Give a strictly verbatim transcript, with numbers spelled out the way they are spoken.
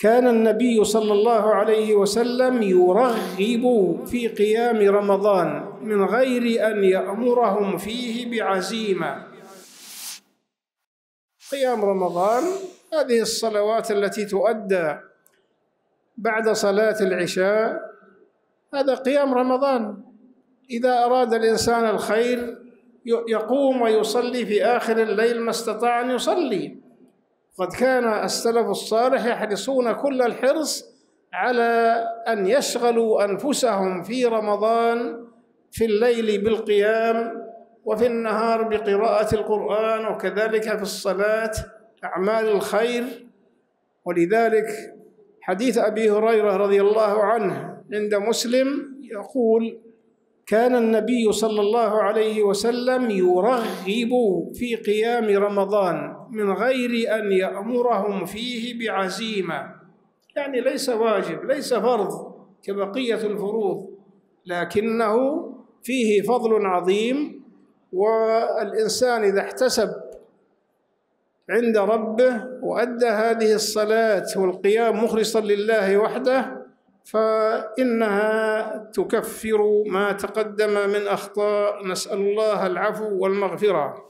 كان النبي صلى الله عليه وسلم يرغب في قيام رمضان من غير أن يأمرهم فيه بعزيمة. قيام رمضان هذه الصلوات التي تؤدى بعد صلاة العشاء، هذا قيام رمضان. إذا أراد الإنسان الخير يقوم ويصلي في آخر الليل ما استطاع أن يصلي. قد كان السلف الصالح يحرصون كل الحرص على أن يشغلوا أنفسهم في رمضان في الليل بالقيام، وفي النهار بقراءة القرآن، وكذلك في الصلاة أعمال الخير. ولذلك حديث أبي هريرة رضي الله عنه عند مسلم يقول: كان النبي صلى الله عليه وسلم يرغب في قيام رمضان من غير أن يأمرهم فيه بعزيمة، يعني ليس واجب، ليس فرض كبقية الفروض، لكنه فيه فضل عظيم. والإنسان إذا احتسب عند ربه وأدى هذه الصلاة والقيام مخلصا لله وحده فإنها تكفر ما تقدم من أخطاء. نسأل الله العفو والمغفرة.